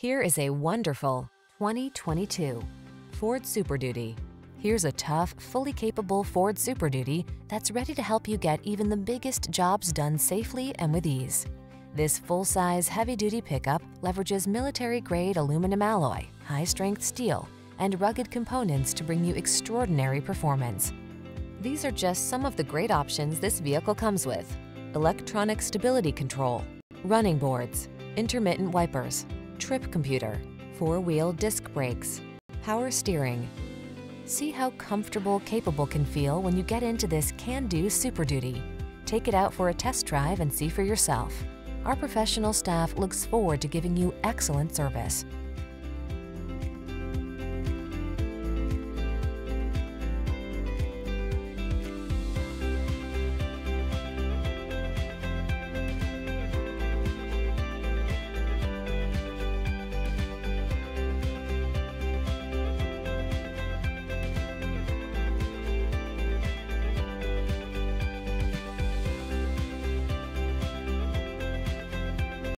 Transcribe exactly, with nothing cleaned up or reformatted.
Here is a wonderful twenty twenty-two Ford Super Duty. Here's a tough, fully capable Ford Super Duty that's ready to help you get even the biggest jobs done safely and with ease. This full-size, heavy-duty pickup leverages military-grade aluminum alloy, high-strength steel, and rugged components to bring you extraordinary performance. These are just some of the great options this vehicle comes with: electronic stability control, running boards, intermittent wipers, trip computer, four-wheel disc brakes, power steering. See how comfortable capable can feel when you get into this can-do Super Duty. Take it out for a test drive and see for yourself. Our professional staff looks forward to giving you excellent service.